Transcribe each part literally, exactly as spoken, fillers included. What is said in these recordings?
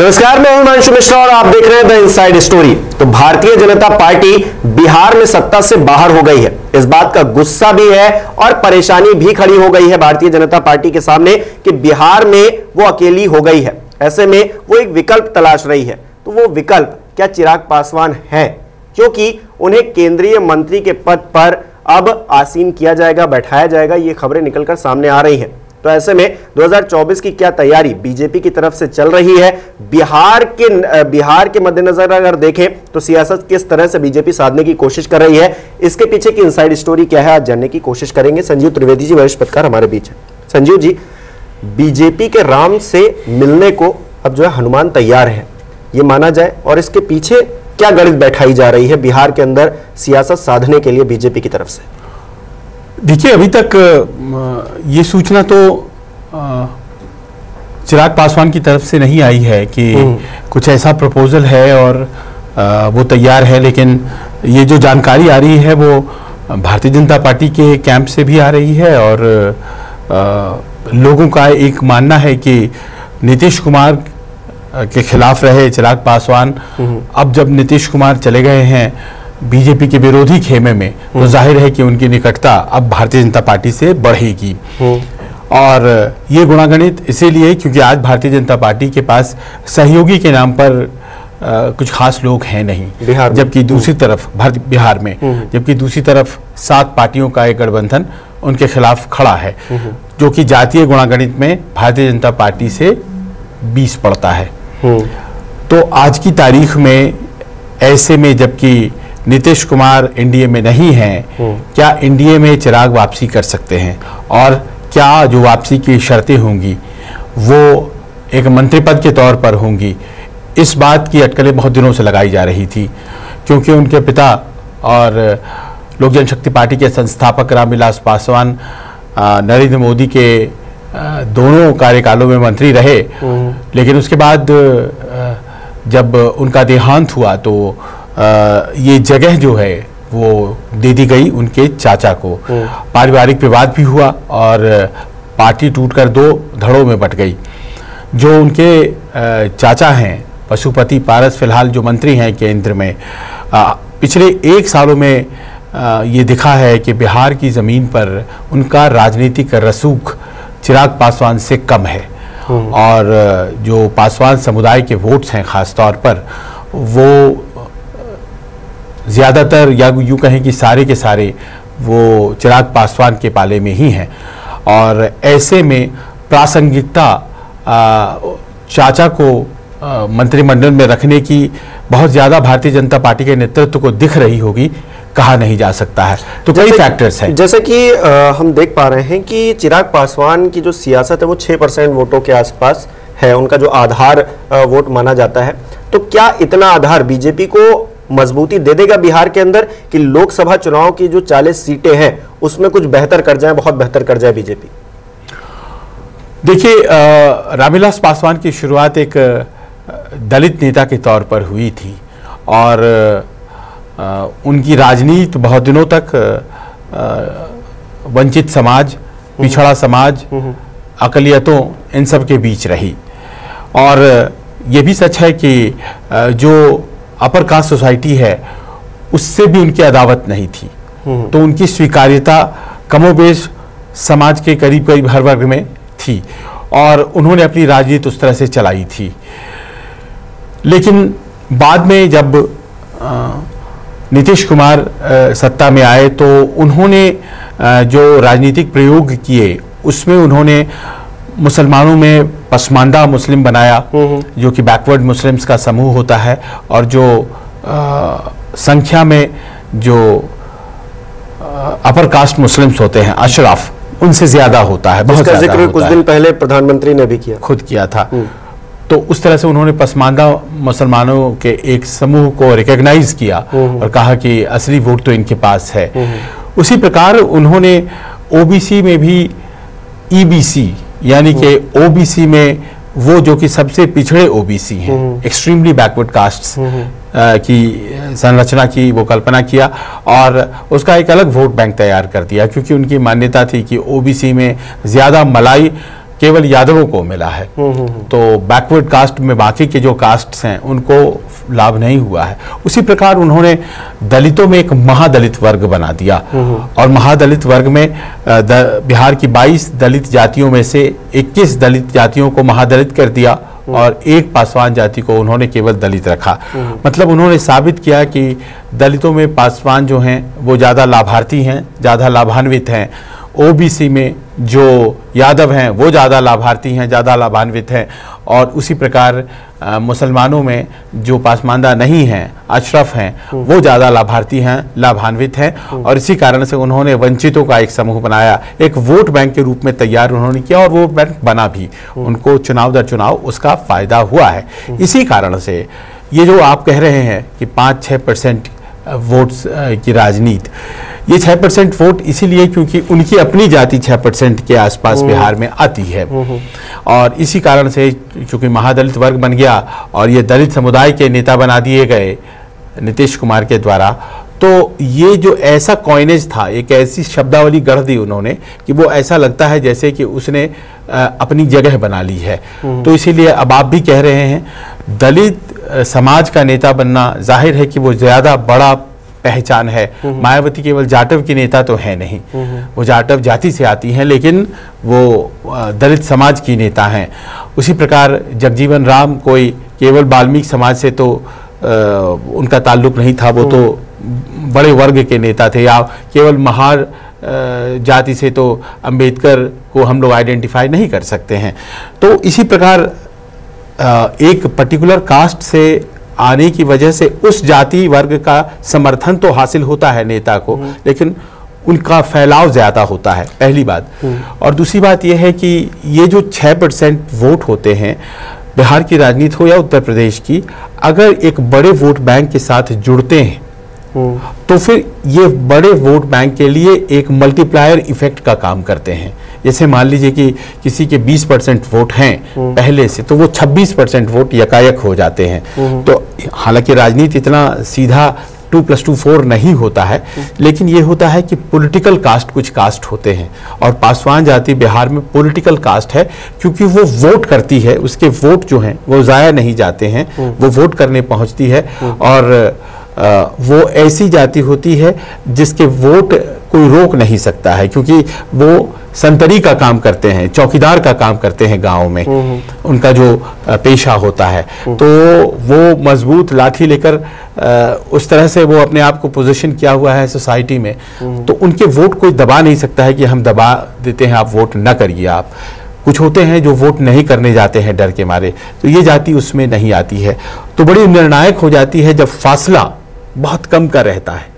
नमस्कार, मैं हिमांशु मिश्रा और आप देख रहे हैं द इनसाइड स्टोरी। तो भारतीय जनता पार्टी बिहार में सत्ता से बाहर हो गई है, इस बात का गुस्सा भी है और परेशानी भी खड़ी हो गई है भारतीय जनता पार्टी के सामने कि बिहार में वो अकेली हो गई है। ऐसे में वो एक विकल्प तलाश रही है, तो वो विकल्प क्या चिराग पासवान है, क्योंकि उन्हें केंद्रीय मंत्री के पद पर अब आसीन किया जाएगा, बैठाया जाएगा, ये खबरें निकलकर सामने आ रही है। तो ऐसे में दो हज़ार चौबीस की क्या तैयारी बीजेपी की तरफ से चल रही है बिहार के बिहार के मद्देनजर अगर देखें तो सियासत किस तरह से बीजेपी साधने की कोशिश कर रही है, इसके पीछे की इनसाइड स्टोरी क्या है आज जानने की कोशिश करेंगे। संजीव त्रिवेदी जी वरिष्ठ पत्रकार हमारे बीच है। संजीव जी, बीजेपी के राम से मिलने को अब जो है हनुमान तैयार है ये माना जाए, और इसके पीछे क्या गणित बैठाई जा रही है बिहार के अंदर सियासत साधने के लिए बीजेपी की तरफ से? देखिए, अभी तक ये सूचना तो चिराग पासवान की तरफ से नहीं आई है कि कुछ ऐसा प्रपोजल है और वो तैयार है, लेकिन ये जो जानकारी आ रही है वो भारतीय जनता पार्टी के कैंप से भी आ रही है और लोगों का एक मानना है कि नीतीश कुमार के खिलाफ रहे चिराग पासवान, अब जब नीतीश कुमार चले गए हैं बीजेपी के विरोधी खेमे में तो जाहिर है कि उनकी निकटता अब भारतीय जनता पार्टी से बढ़ेगी। और ये गुणागणित इसीलिए क्योंकि आज भारतीय जनता पार्टी के पास सहयोगी के नाम पर आ, कुछ खास लोग हैं नहीं, जबकि दूसरी तरफ भारत बिहार में जबकि दूसरी तरफ सात पार्टियों का एक गठबंधन उनके खिलाफ खड़ा है, जो कि जातीय गुणागणित में भारतीय जनता पार्टी से बीस पड़ता है। तो आज की तारीख में ऐसे में जबकि नीतीश कुमार एनडीए में नहीं हैं, क्या एनडीए में चिराग वापसी कर सकते हैं और क्या जो वापसी की शर्तें होंगी वो एक मंत्री पद के तौर पर होंगी? इस बात की अटकलें बहुत दिनों से लगाई जा रही थी, क्योंकि उनके पिता और लोक जनशक्ति पार्टी के संस्थापक रामविलास पासवान नरेंद्र मोदी के दोनों कार्यकालों में मंत्री रहे, लेकिन उसके बाद जब उनका देहांत हुआ तो आ, ये जगह जो है वो दे दी गई उनके चाचा को। पारिवारिक विवाद भी हुआ और पार्टी टूटकर दो धड़ों में बट गई। जो उनके आ, चाचा हैं पशुपति पारस, फिलहाल जो मंत्री हैं केंद्र में, आ, पिछले एक सालों में आ, ये दिखा है कि बिहार की ज़मीन पर उनका राजनीतिक रसूख चिराग पासवान से कम है और जो पासवान समुदाय के वोट्स हैं ख़ास तौर पर वो ज़्यादातर या यूँ कहें कि सारे के सारे वो चिराग पासवान के पाले में ही हैं। और ऐसे में प्रासंगिकता चाचा को मंत्रिमंडल में रखने की बहुत ज़्यादा भारतीय जनता पार्टी के नेतृत्व को दिख रही होगी, कहा नहीं जा सकता है। तो कई फैक्टर्स हैं, जैसे कि हम देख पा रहे हैं कि चिराग पासवान की जो सियासत है वो छः परसेंट वोटों के आसपास है, उनका जो आधार वोट माना जाता है। तो क्या इतना आधार बीजेपी को मजबूती दे देगा बिहार के अंदर कि लोकसभा चुनाव की जो चालीस सीटें हैं उसमें कुछ बेहतर कर जाए, बहुत बेहतर कर जाए बीजेपी? देखिए, रामविलास पासवान की शुरुआत एक दलित नेता के तौर पर हुई थी और आ, उनकी राजनीति बहुत दिनों तक आ, वंचित समाज, पिछड़ा समाज, अकलियतों, इन सब के बीच रही। और ये भी सच है कि आ, जो अपर कास्ट सोसाइटी है उससे भी उनकी अदावत नहीं थी, तो उनकी स्वीकार्यता कमोबेश समाज के करीब करीब हर वर्ग में थी और उन्होंने अपनी राजनीति उस तरह से चलाई थी। लेकिन बाद में जब नीतीश कुमार सत्ता में आए तो उन्होंने जो राजनीतिक प्रयोग किए उसमें उन्होंने मुसलमानों में पसमानदा मुस्लिम बनाया, जो कि बैकवर्ड मुस्लिम्स का समूह होता है और जो आ, संख्या में जो अपर कास्ट मुस्लिम्स होते हैं, अशराफ, उनसे ज़्यादा होता है, बहुत ज़्यादा होता है। कुछ दिन पहले प्रधानमंत्री ने भी किया, खुद किया था। तो उस तरह से उन्होंने पसमानदा मुसलमानों के एक समूह को रिकग्नाइज किया और कहा कि असली वोट तो इनके पास है। उसी प्रकार उन्होंने ओबीसी में भी ईबीसी यानी कि ओबीसी में वो जो कि सबसे पिछड़े ओबीसी हैं, एक्सट्रीमली बैकवर्ड कास्ट्स की संरचना की वो कल्पना किया और उसका एक अलग वोट बैंक तैयार कर दिया, क्योंकि उनकी मान्यता थी कि ओबीसी में ज़्यादा मलाई केवल यादवों को मिला है, तो बैकवर्ड कास्ट में बाकी के जो कास्ट्स हैं उनको लाभ नहीं हुआ है। उसी प्रकार उन्होंने दलितों में एक महादलित वर्ग बना दिया और महादलित वर्ग में बिहार की बाईस दलित जातियों में से इक्कीस दलित जातियों को महादलित कर दिया और एक पासवान जाति को उन्होंने केवल दलित रखा। मतलब उन्होंने साबित किया कि दलितों में पासवान जो हैं वो ज़्यादा लाभार्थी हैं, ज़्यादा लाभान्वित हैं। ओबीसी में जो यादव हैं वो ज़्यादा लाभार्थी हैं, ज़्यादा लाभान्वित हैं। और उसी प्रकार मुसलमानों में जो पासमानदा नहीं हैं, अशरफ हैं, वो ज़्यादा लाभार्थी हैं, लाभान्वित हैं। और इसी कारण से उन्होंने वंचितों का एक समूह बनाया, एक वोट बैंक के रूप में तैयार उन्होंने किया और वो बैंक बना भी, उनको चुनाव दर चुनाव उसका फ़ायदा हुआ है। इसी कारण से ये जो आप कह रहे हैं कि पाँच छः परसेंट वोट्स की राजनीति, ये छः परसेंट वोट इसीलिए क्योंकि उनकी अपनी जाति छः परसेंट के आसपास बिहार में आती है और इसी कारण से चूँकि महादलित वर्ग बन गया और ये दलित समुदाय के नेता बना दिए गए नीतीश कुमार के द्वारा, तो ये जो ऐसा कॉइनेज था, एक ऐसी शब्दावली गढ़ दी उन्होंने कि वो ऐसा लगता है जैसे कि उसने अपनी जगह बना ली है। तो इसीलिए अब आप भी कह रहे हैं दलित समाज का नेता बनना, जाहिर है कि वो ज़्यादा बड़ा पहचान है। मायावती केवल जाटव की नेता तो है नहीं, वो जाटव जाति से आती हैं लेकिन वो दलित समाज की नेता हैं। उसी प्रकार जगजीवन राम कोई केवल वाल्मीकि समाज से तो आ, उनका ताल्लुक नहीं था, वो तो बड़े वर्ग के नेता थे। या केवल महार जाति से तो अंबेडकर को हम लोग आइडेंटिफाई नहीं कर सकते हैं। तो इसी प्रकार आ, एक पर्टिकुलर कास्ट से आने की वजह से उस जाति वर्ग का समर्थन तो हासिल होता है नेता को, लेकिन उनका फैलाव ज़्यादा होता है, पहली बात। और दूसरी बात यह है कि ये जो छः परसेंट वोट होते हैं बिहार की राजनीति हो या उत्तर प्रदेश की, अगर एक बड़े वोट बैंक के साथ जुड़ते हैं तो फिर ये बड़े वोट बैंक के लिए एक मल्टीप्लायर इफेक्ट का काम करते हैं। जैसे मान लीजिए कि किसी के बीस परसेंट वोट हैं पहले से, तो वो छब्बीस परसेंट वोट यकायक हो जाते हैं। तो हालांकि राजनीति इतना सीधा टू प्लस टू फोर नहीं होता है, लेकिन ये होता है कि पॉलिटिकल कास्ट कुछ कास्ट होते हैं और पासवान जाति बिहार में पॉलिटिकल कास्ट है क्योंकि वो वोट करती है, उसके वोट जो हैं वो ज़ाया नहीं जाते हैं, वो वोट करने पहुँचती है। और आ, वो ऐसी जाति होती है जिसके वोट कोई रोक नहीं सकता है क्योंकि वो संतरी का काम करते हैं, चौकीदार का काम करते हैं गाँव में, उनका जो पेशा होता है। तो वो मजबूत लाठी लेकर उस तरह से वो अपने आप को पोजीशन किया हुआ है सोसाइटी में, तो उनके वोट कोई दबा नहीं सकता है कि हम दबा देते हैं, आप वोट ना करिए। आप कुछ होते हैं जो वोट नहीं करने जाते हैं डर के मारे, तो ये जाति उसमें नहीं आती है। तो बड़ी निर्णायक हो जाती है जब फासला बहुत कम का रहता है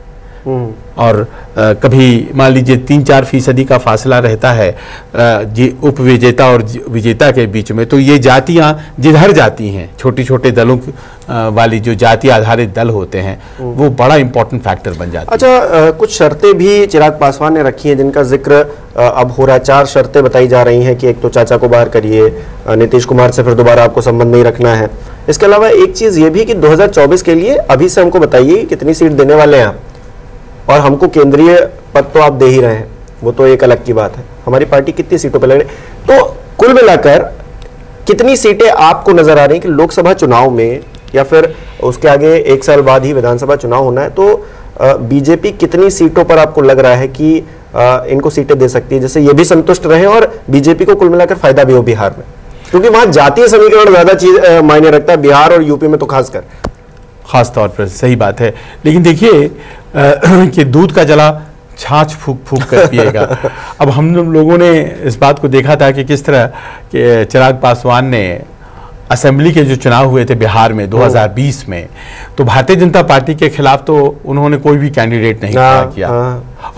और आ, कभी मान लीजिए तीन चार फीसदी का फासला रहता है जी उप विजेता और विजेता के बीच में, तो ये जातियाँ जिधर जाती हैं, छोटे छोटे दलों आ, वाली जो जाति आधारित दल होते हैं वो बड़ा इम्पोर्टेंट फैक्टर बन जाता है। अच्छा आ, कुछ शर्तें भी चिराग पासवान ने रखी हैं जिनका जिक्र अब हो रहा है। चार शर्तें बताई जा रही हैं कि एक तो चाचा को बाहर करिए, नीतीश कुमार से फिर दोबारा आपको संबंध नहीं रखना है। इसके अलावा एक चीज़ ये भी कि दो हज़ार चौबीस के लिए अभी से हमको बताइए कितनी सीट देने वाले हैं आप, और हमको केंद्रीय पद तो आप दे ही रहे हैं, वो तो एक अलग की बात है, हमारी पार्टी कितनी सीटों पर लड़ रही है। तो कुल मिलाकर कितनी सीटें आपको नजर आ रही हैं कि लोकसभा चुनाव में या फिर उसके आगे एक साल बाद ही विधानसभा चुनाव होना है, तो बीजेपी कितनी सीटों पर आपको लग रहा है कि आ, इनको सीटें दे सकती है जिससे ये भी संतुष्ट रहे और बीजेपी को कुल मिलाकर फायदा भी हो बिहार में, क्योंकि वहाँ जातीय समीकरण ज्यादा चीज मायने रखता है बिहार और यूपी में तो खासकर खास तौर पर। सही बात है, लेकिन देखिए कि दूध का जला छाछ फूक फूक कर पिएगा। अब हम लोगों ने इस बात को देखा था कि किस तरह के चिराग पासवान ने असेंबली के जो चुनाव हुए थे बिहार में दो हज़ार बीस में, तो भारतीय जनता पार्टी के खिलाफ तो उन्होंने कोई भी कैंडिडेट नहीं खड़ा किया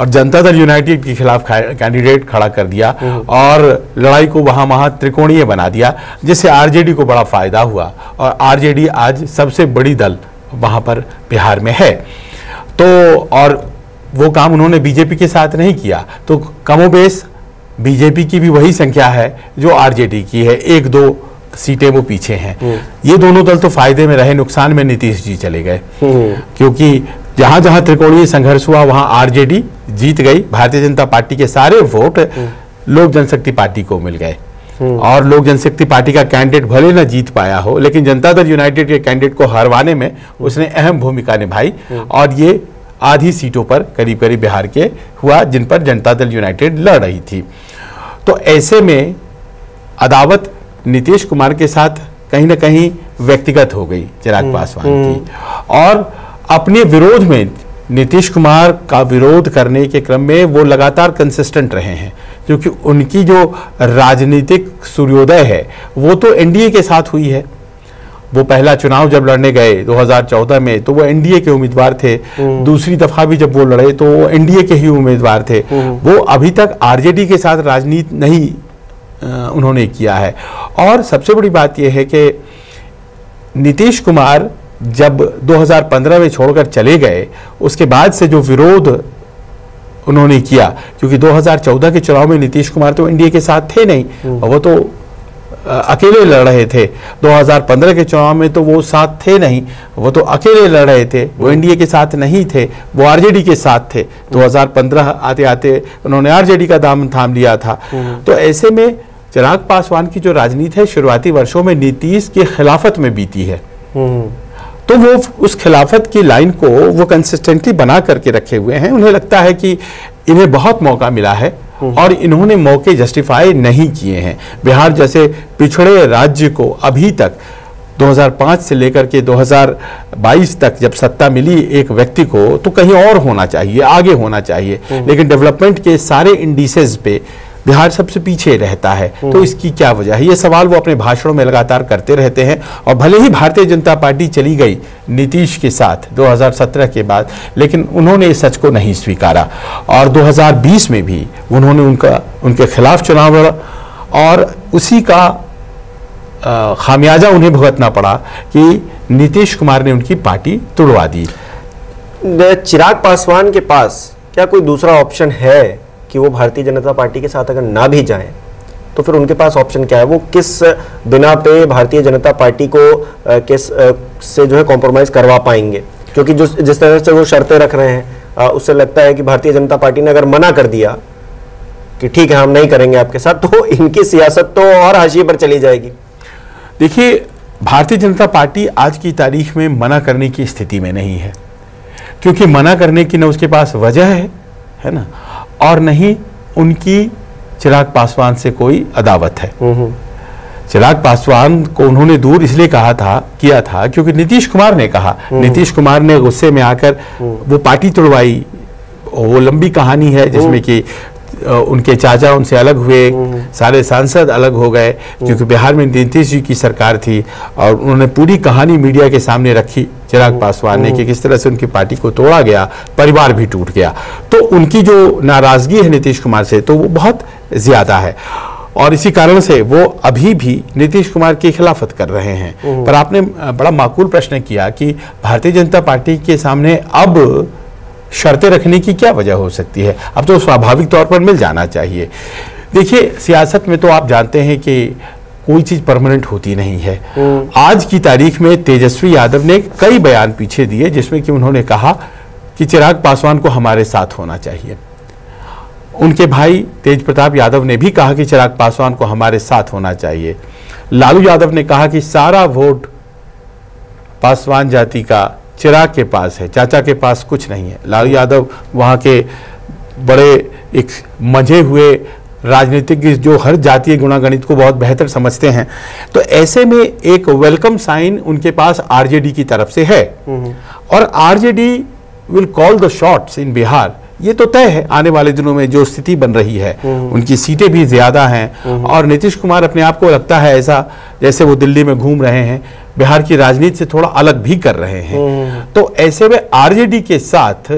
और जनता दल यूनाइटेड के खिलाफ कैंडिडेट खड़ा कर दिया और लड़ाई को वहाँ वहाँ त्रिकोणीय बना दिया, जिससे आरजेडी को बड़ा फायदा हुआ और आरजेडी आज सबसे बड़ी दल वहाँ पर बिहार में है। तो और वो काम उन्होंने बीजेपी के साथ नहीं किया, तो कमोबेश बीजेपी की भी वही संख्या है जो आरजेडी की है, एक दो सीटें वो पीछे हैं। ये दोनों दल तो फायदे में रहे, नुकसान में नीतीश जी चले गए क्योंकि जहाँ जहाँ त्रिकोणीय संघर्ष हुआ वहाँ आरजेडी जीत गई, भारतीय जनता पार्टी के सारे वोट लोक जनशक्ति पार्टी को मिल गए। और लोक जनशक्ति पार्टी का कैंडिडेट भले न जीत पाया हो, लेकिन जनता दल यूनाइटेड के कैंडिडेट को हरवाने में उसने अहम भूमिका निभाई और ये आधी सीटों पर करीब करीब बिहार के हुआ जिन पर जनता दल यूनाइटेड लड़ रही थी। तो ऐसे में अदावत नीतीश कुमार के साथ कहीं ना कहीं व्यक्तिगत हो गई चिराग पासवान की, और अपने विरोध में नीतीश कुमार का विरोध करने के क्रम में वो लगातार कंसिस्टेंट रहे हैं, क्योंकि उनकी जो राजनीतिक सूर्योदय है वो तो एनडीए के साथ हुई है। वो पहला चुनाव जब लड़ने गए दो हज़ार चौदह में तो वो एनडीए के उम्मीदवार थे, दूसरी दफा भी जब वो लड़े तो वो एनडीए के ही उम्मीदवार थे। वो अभी तक आरजेडी के साथ राजनीति नहीं उन्होंने किया है। और सबसे बड़ी बात यह है कि नीतीश कुमार जब दो हज़ार पंद्रह में छोड़कर चले गए उसके बाद से जो विरोध उन्होंने किया, क्योंकि दो हज़ार चौदह के चुनाव में नीतीश कुमार तो एनडीए के साथ थे नहीं, वो तो अकेले लड़ रहे थे। दो हज़ार पंद्रह के चुनाव में तो वो साथ थे नहीं, वो तो अकेले लड़ रहे थे, वो एनडीए के साथ नहीं थे, वो आरजेडी के साथ थे। दो हज़ार पंद्रह आते आते उन्होंने आरजेडी का दामन थाम लिया था। तो ऐसे में चिराग पासवान की जो राजनीति है शुरुआती वर्षों में नीतीश की खिलाफत में बीती है, तो वो उस खिलाफत की लाइन को वो कंसिस्टेंटली बना करके रखे हुए हैं। उन्हें लगता है कि इन्हें बहुत मौका मिला है और इन्होंने मौके जस्टिफाई नहीं किए हैं। बिहार जैसे पिछड़े राज्य को अभी तक दो हज़ार पाँच से लेकर के दो हज़ार बाईस तक जब सत्ता मिली एक व्यक्ति को, तो कहीं और होना चाहिए, आगे होना चाहिए, लेकिन डेवलपमेंट के सारे इंडिसेस पे बिहार सबसे पीछे रहता है। तो इसकी क्या वजह है, ये सवाल वो अपने भाषणों में लगातार करते रहते हैं। और भले ही भारतीय जनता पार्टी चली गई नीतीश के साथ दो हज़ार सत्रह के बाद, लेकिन उन्होंने इस सच को नहीं स्वीकारा और दो हज़ार बीस में भी उन्होंने उनका उनके खिलाफ चुनाव लड़ा और उसी का खामियाजा उन्हें भुगतना पड़ा कि नीतीश कुमार ने उनकी पार्टी तुड़वा दी। चिराग पासवान के पास क्या कोई दूसरा ऑप्शन है कि वो भारतीय जनता पार्टी के साथ अगर ना भी जाएं तो फिर उनके पास ऑप्शन क्या है? वो किस बिना पे भारतीय जनता पार्टी को किस से जो है कॉम्प्रोमाइज करवा पाएंगे? क्योंकि जो जिस तरह से वो शर्तें रख रहे हैं उससे लगता है कि भारतीय जनता पार्टी ने अगर मना कर दिया कि ठीक है हम नहीं करेंगे आपके साथ, तो इनकी सियासत तो और हाशिए पर चली जाएगी। देखिए, भारतीय जनता पार्टी आज की तारीख में मना करने की स्थिति में नहीं है, क्योंकि मना करने की न उसके पास वजह है, है ना, और नहीं उनकी चिराग पासवान से कोई अदावत है। चिराग पासवान को उन्होंने दूर इसलिए कहा था किया था क्योंकि नीतीश कुमार ने कहा, नीतीश कुमार ने गुस्से में आकर वो पार्टी तुड़वाई। वो लंबी कहानी है जिसमें कि उनके चाचा उनसे अलग हुए, सारे सांसद अलग हो गए, क्योंकि बिहार में नीतीश जी की सरकार थी और उन्होंने पूरी कहानी मीडिया के सामने रखी चिराग पासवान ने कि किस तरह से उनकी पार्टी को तोड़ा गया, परिवार भी टूट गया। तो उनकी जो नाराजगी है नीतीश कुमार से तो वो बहुत ज्यादा है और इसी कारण से वो अभी भी नीतीश कुमार की खिलाफत कर रहे हैं। पर आपने बड़ा माकूल प्रश्न किया कि भारतीय जनता पार्टी के सामने अब शर्तें रखने की क्या वजह हो सकती है, अब तो स्वाभाविक तौर पर मिल जाना चाहिए। देखिए, सियासत में तो आप जानते हैं कि कोई चीज़ परमानेंट होती नहीं है। आज की तारीख में तेजस्वी यादव ने कई बयान पीछे दिए जिसमें कि उन्होंने कहा कि चिराग पासवान को हमारे साथ होना चाहिए। उनके भाई तेज प्रताप यादव ने भी कहा कि चिराग पासवान को हमारे साथ होना चाहिए। लालू यादव ने कहा कि सारा वोट पासवान जाति का चिराग के पास है, चाचा के पास कुछ नहीं है। लालू यादव वहाँ के बड़े एक मजे हुए राजनीतिज्ञ जो हर जातीय गुणागणित को बहुत बेहतर समझते हैं। तो ऐसे में एक वेलकम साइन उनके पास आरजेडी की तरफ से है और RJD will call the shots in Bihar, ये तो तय है। आने वाले दिनों में जो स्थिति बन रही है, उनकी सीटें भी ज्यादा हैं और नीतीश कुमार अपने आप को लगता है ऐसा जैसे वो दिल्ली में घूम रहे हैं, बिहार की राजनीति से थोड़ा अलग भी कर रहे हैं। तो ऐसे में आरजेडी के साथ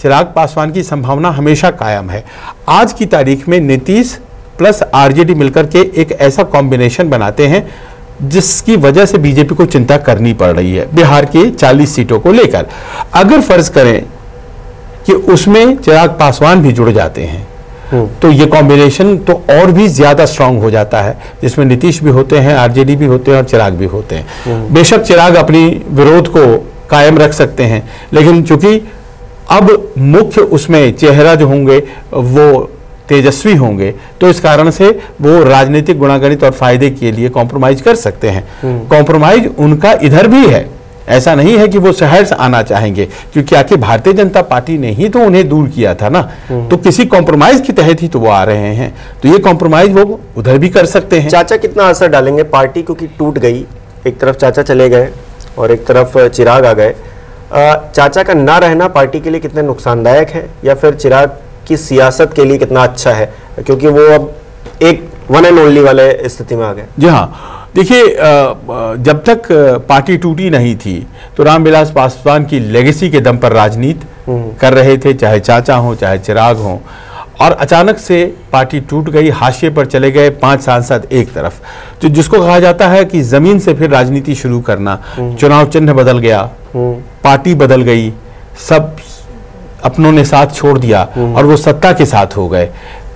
चिराग पासवान की संभावना हमेशा कायम है। आज की तारीख में नीतीश प्लस आरजेडी मिलकर के एक ऐसा कॉम्बिनेशन बनाते हैं जिसकी वजह से बीजेपी को चिंता करनी पड़ रही है बिहार के चालीस सीटों को लेकर। अगर फर्ज करें कि उसमें चिराग पासवान भी जुड़ जाते हैं तो ये कॉम्बिनेशन तो और भी ज्यादा स्ट्रांग हो जाता है, जिसमें नीतीश भी होते हैं, आरजेडी भी होते हैं और चिराग भी होते हैं। बेशक चिराग अपनी विरोध को कायम रख सकते हैं, लेकिन चूंकि अब मुख्य उसमें चेहरा जो होंगे वो तेजस्वी होंगे, तो इस कारण से वो राजनीतिक गुणागणित और फायदे के लिए कॉम्प्रोमाइज कर सकते हैं। कॉम्प्रोमाइज उनका इधर भी है, ऐसा नहीं है कि वो शहर से आना चाहेंगे, क्योंकि आखिर भारतीय जनता पार्टी ने ही तो उन्हें दूर किया था ना, तो किसी कॉम्प्रोमाइज के तहत ही तो वो आ रहे हैं, तो ये कॉम्प्रोमाइज वो उधर भी कर सकते हैं। चाचा कितना असर डालेंगे पार्टी, क्योंकि टूट गई, एक तरफ चाचा चले गए और एक तरफ चिराग आ गए, चाचा का ना रहना पार्टी के लिए कितना नुकसानदायक है या फिर चिराग की सियासत के लिए कितना अच्छा है, क्योंकि वो अब एक वन एंड ओनली वाले स्थिति में आ गए। जी हाँ, देखिए जब तक पार्टी टूटी नहीं थी तो रामविलास पासवान की लेगेसी के दम पर राजनीति कर रहे थे, चाहे चाचा हो चाहे चिराग हो, और अचानक से पार्टी टूट गई, हाशिए पर चले गए पांच सांसद एक तरफ, तो जिसको कहा जाता है कि जमीन से फिर राजनीति शुरू करना। चुनाव चिन्ह बदल गया, पार्टी बदल गई, सब अपनों ने साथ छोड़ दिया और वो सत्ता के साथ हो गए।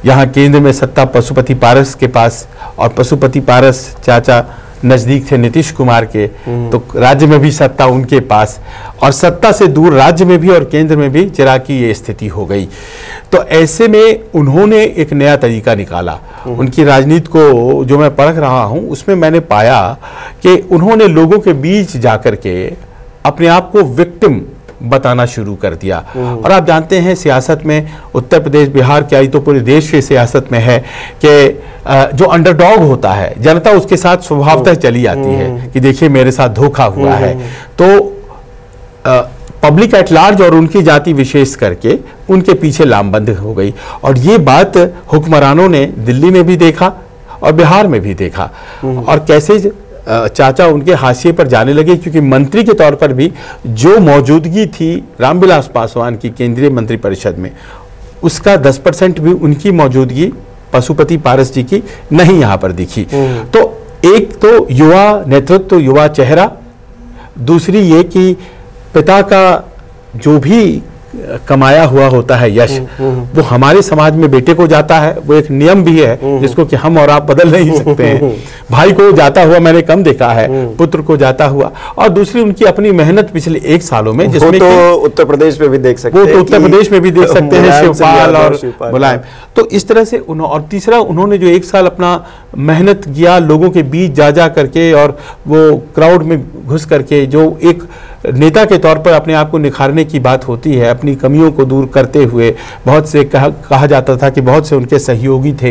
यहाँ केंद्र में सत्ता पशुपति पारस के पास, और पशुपति पारस चाचा नज़दीक थे नीतीश कुमार के, तो राज्य में भी सत्ता उनके पास, और सत्ता से दूर राज्य में भी और केंद्र में भी चिराग की ये स्थिति हो गई। तो ऐसे में उन्होंने एक नया तरीका निकाला। उनकी राजनीति को जो मैं परख रहा हूँ उसमें मैंने पाया कि उन्होंने लोगों के बीच जा कर के अपने आप को विक्टिम बताना शुरू कर दिया। और आप जानते हैं सियासत में उत्तर प्रदेश, बिहार, क्या ही तो पूरे देश की सियासत में है कि जो अंडरडॉग होता है जनता उसके साथ स्वभावतः चली आती है कि देखिए मेरे साथ धोखा हुआ है। तो आ, पब्लिक एट लार्ज और उनकी जाति विशेष करके उनके पीछे लामबंद हो गई, और ये बात हुक्मरानों ने दिल्ली में भी देखा और बिहार में भी देखा, और कैसे चाचा उनके हाशिए पर जाने लगे, क्योंकि मंत्री के तौर पर भी जो मौजूदगी थी रामविलास पासवान की केंद्रीय मंत्री परिषद में, उसका दस परसेंट भी उनकी मौजूदगी पशुपति पारस जी की नहीं यहाँ पर दिखी। तो एक तो युवा नेतृत्व, तो युवा चेहरा, दूसरी ये कि पिता का जो भी कमाया हुआ होता है यश, वो हमारे समाज में बेटे को जाता है, वो एक नियम भी है जिसको कि हम और आप बदल नहीं सकते हैं। भाई को जाता हुआ मैंने कम देखा है, पुत्र को जाता हुआ, और दूसरी उनकी अपनी मेहनत पिछले एक सालों में, जिसमें तो उत्तर प्रदेश में भी देख सकते हैं, वो तो उत्तर प्रदेश में भी देख सकते हैं, शिवपाल और मुलायम, तो इस तरह से। और तीसरा उन्होंने जो एक साल अपना मेहनत किया लोगों के बीच जा जा करके, और वो क्राउड में घुस करके जो एक नेता के तौर पर अपने आप को निखारने की बात होती है, अपनी कमियों को दूर करते हुए, बहुत से कहा, कहा जाता था कि बहुत से उनके सहयोगी थे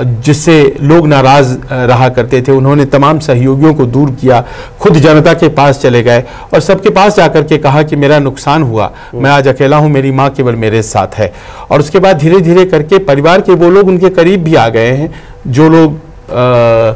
जिससे लोग नाराज रहा करते थे, उन्होंने तमाम सहयोगियों को दूर किया, खुद जनता के पास चले गए और सबके पास जाकर के कहा कि मेरा नुकसान हुआ, मैं आज अकेला हूँ, मेरी माँ केवल मेरे साथ है। और उसके बाद धीरे धीरे करके परिवार के वो लोग उनके करीब भी आ गए हैं जो लोग आ, आ,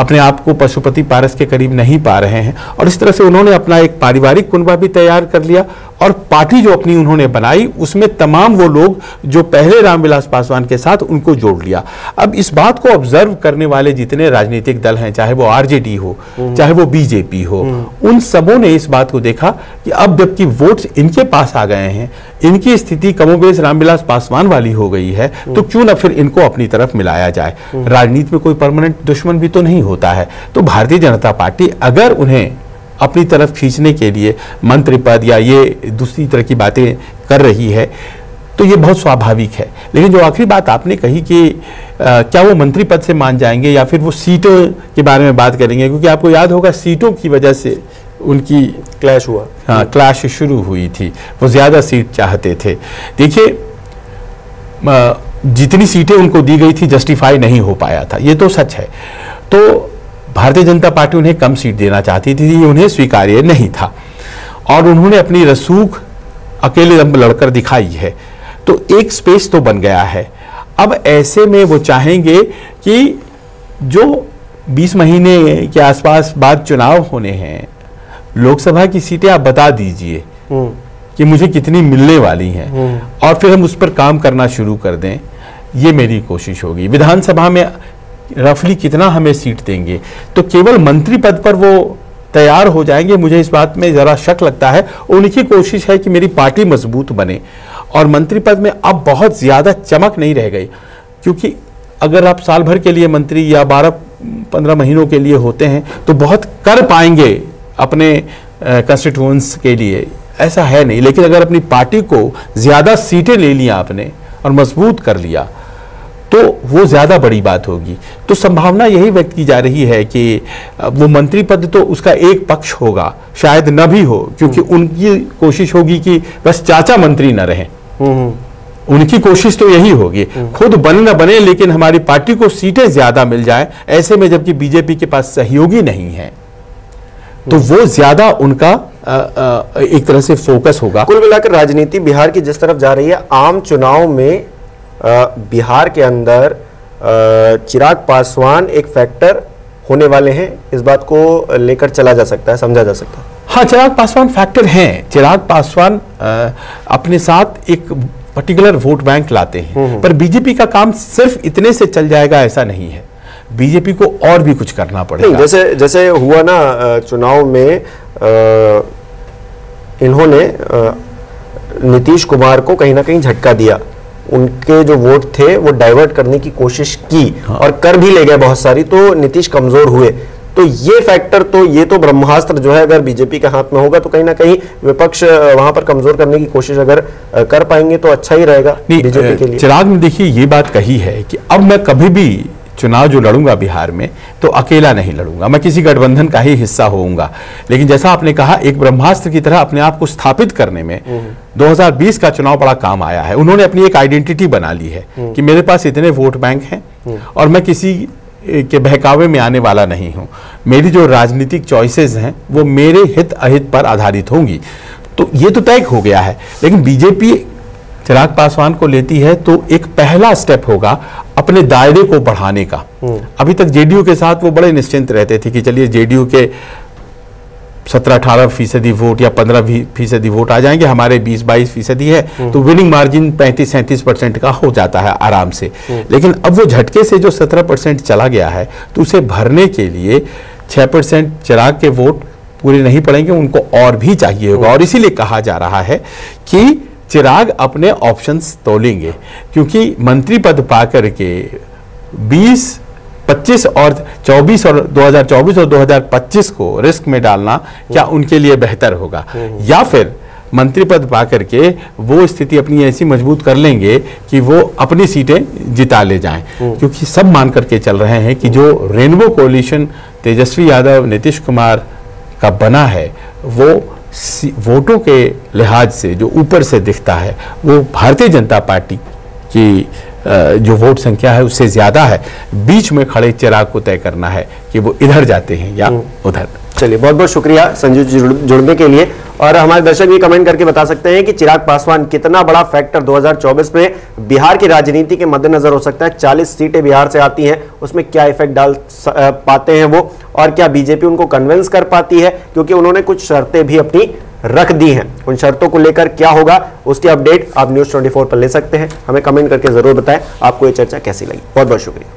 अपने आप को पशुपति पारस के करीब नहीं पा रहे हैं, और इस तरह से उन्होंने अपना एक पारिवारिक कुनबा भी तैयार कर लिया, और पार्टी जो अपनी उन्होंने बनाई उसमें तमाम वो लोग जो पहले रामविलास पासवान के साथ, उनको जोड़ लिया। अब इस बात को ऑब्जर्व करने वाले जितने राजनीतिक दल हैं, चाहे वो आरजेडी हो चाहे वो बीजेपी हो, उन सबों ने इस बात को देखा कि अब जबकि वोट्स इनके पास आ गए हैं, इनकी स्थिति कमोबेश रामविलास पासवान वाली हो गई है, तो क्यों ना फिर इनको अपनी तरफ मिलाया जाए। राजनीति में कोई परमानेंट दुश्मन भी तो नहीं होता है, तो भारतीय जनता पार्टी अगर उन्हें अपनी तरफ खींचने के लिए मंत्री पद या ये दूसरी तरह की बातें कर रही है तो ये बहुत स्वाभाविक है। लेकिन जो आखिरी बात आपने कही कि आ, क्या वो मंत्री पद से मान जाएंगे या फिर वो सीटों के बारे में बात करेंगे, क्योंकि आपको याद होगा सीटों की वजह से उनकी क्लैश हुआ, हाँ क्लैश शुरू हुई थी, वो ज़्यादा सीट चाहते थे। देखिए जितनी सीटें उनको दी गई थी जस्टिफाई नहीं हो पाया था, ये तो सच है, तो भारतीय जनता पार्टी उन्हें कम सीट देना चाहती थी, ये उन्हें स्वीकार्य नहीं था, और उन्होंने अपनी रसूख अकेले दम लड़कर दिखाई है, तो एक स्पेस तो बन गया है। अब ऐसे में वो चाहेंगे कि जो बीस महीने के आसपास बाद चुनाव होने हैं, लोकसभा की सीटें आप बता दीजिए कि मुझे कितनी मिलने वाली हैं और फिर हम उस पर काम करना शुरू कर दें, ये मेरी कोशिश होगी। विधानसभा में रफली कितना हमें सीट देंगे, तो केवल मंत्री पद पर वो तैयार हो जाएंगे, मुझे इस बात में ज़रा शक लगता है। उनकी कोशिश है कि मेरी पार्टी मजबूत बने, और मंत्री पद में अब बहुत ज़्यादा चमक नहीं रह गई, क्योंकि अगर आप साल भर के लिए मंत्री या बारह पंद्रह महीनों के लिए होते हैं तो बहुत कर पाएंगे अपने कंस्टिट्यूएंस के लिए, ऐसा है नहीं। लेकिन अगर अपनी पार्टी को ज़्यादा सीटें ले लिया आपने और मजबूत कर लिया तो वो ज़्यादा बड़ी बात होगी। तो संभावना यही व्यक्त की जा रही है कि वो मंत्री पद तो उसका एक पक्ष होगा, शायद न भी हो, क्योंकि उनकी कोशिश होगी कि बस चाचा मंत्री न रहें। उनकी कोशिश तो यही होगी, खुद बने न बने लेकिन हमारी पार्टी को सीटें ज़्यादा मिल जाए। ऐसे में जबकि बीजेपी के पास सहयोगी नहीं है, तो वो ज़्यादा उनका आ, आ, एक तरह से फोकस होगा। कुल मिलाकर राजनीति बिहार की जिस तरफ जा रही है, आम चुनाव में आ, बिहार के अंदर आ, चिराग पासवान एक फैक्टर होने वाले हैं, इस बात को लेकर चला जा सकता है, समझा जा सकता है। हाँ, चिराग पासवान फैक्टर हैं। चिराग पासवान आ, अपने साथ एक पर्टिकुलर वोट बैंक लाते हैं, पर बीजेपी का काम सिर्फ इतने से चल जाएगा ऐसा नहीं है। बीजेपी को और भी कुछ करना पड़ेगा। जैसे जैसे हुआ ना चुनाव में, इन्होंने नीतीश कुमार को कहीं ना कहीं झटका दिया, उनके जो वोट थे वो डाइवर्ट करने की कोशिश की। हाँ। और कर भी ले गए बहुत सारी, तो नीतीश कमजोर हुए। तो ये फैक्टर तो, ये तो ब्रह्मास्त्र जो है अगर बीजेपी के हाथ में होगा तो कहीं ना कहीं विपक्ष वहां पर कमजोर करने की कोशिश अगर कर पाएंगे तो अच्छा ही रहेगा बीजेपी के लिए। चिराग ने देखिए ये बात कही है कि अब मैं कभी भी चुनाव जो लड़ूंगा बिहार में तो अकेला नहीं लड़ूंगा, मैं किसी गठबंधन का ही हिस्सा होऊंगा। लेकिन जैसा आपने कहा, एक ब्रह्मास्त्र की तरह अपने आप को स्थापित करने में दो हज़ार बीस का चुनाव बड़ा काम आया है। उन्होंने अपनी एक आइडेंटिटी बना ली है कि मेरे पास इतने वोट बैंक हैं और मैं किसी के बहकावे में आने वाला नहीं हूँ। मेरी जो राजनीतिक चॉइसेस हैं वो मेरे हित अहित पर आधारित होंगी। तो ये तो तय हो गया है, लेकिन बीजेपी चिराग पासवान को लेती है तो एक पहला स्टेप होगा अपने दायरे को बढ़ाने का। अभी तक जेडीयू के साथ वो बड़े निश्चिंत रहते थे कि चलिए जेडीयू के सत्रह अठारह फीसदी वोट या पंद्रह फीसदी वोट आ जाएंगे, हमारे बीस बाईस फीसदी है, तो विनिंग मार्जिन पैंतीस सैंतीस परसेंट का हो जाता है आराम से। लेकिन अब वो झटके से जो सत्रह परसेंट चला गया है तो उसे भरने के लिए छः परसेंट चिराग के वोट पूरे नहीं पड़ेंगे, उनको और भी चाहिए होगा। और इसीलिए कहा जा रहा है कि चिराग अपने ऑप्शंस तोलेंगे, क्योंकि मंत्री पद पा करके बीस पच्चीस और चौबीस और दो हज़ार चौबीस और दो हज़ार पच्चीस को रिस्क में डालना क्या उनके लिए बेहतर होगा? या फिर मंत्री पद पा करके वो स्थिति अपनी ऐसी मजबूत कर लेंगे कि वो अपनी सीटें जिता ले जाएं, क्योंकि सब मान करके चल रहे हैं कि जो रेनबो कोलिशन तेजस्वी यादव नीतीश कुमार का बना है वो वोटों के लिहाज से जो ऊपर से दिखता है वो भारतीय जनता पार्टी की जो वोट संख्या है उससे ज़्यादा है। बीच में खड़े चिराग को तय करना है कि वो इधर जाते हैं या उधर। चलिए, बहुत बहुत शुक्रिया संजीव जी जुड़ने के लिए। और हमारे दर्शक भी कमेंट करके बता सकते हैं कि चिराग पासवान कितना बड़ा फैक्टर दो हज़ार चौबीस में बिहार की राजनीति के मद्देनजर हो सकता है। चालीस सीटें बिहार से आती हैं, उसमें क्या इफेक्ट डाल पाते हैं वो, और क्या बीजेपी उनको कन्विंस कर पाती है? क्योंकि उन्होंने कुछ शर्तें भी अपनी रख दी हैं, उन शर्तों को लेकर क्या होगा उसकी अपडेट आप न्यूज़ चौबीस पर ले सकते हैं। हमें कमेंट करके जरूर बताएं आपको ये चर्चा कैसी लगी। बहुत बहुत शुक्रिया।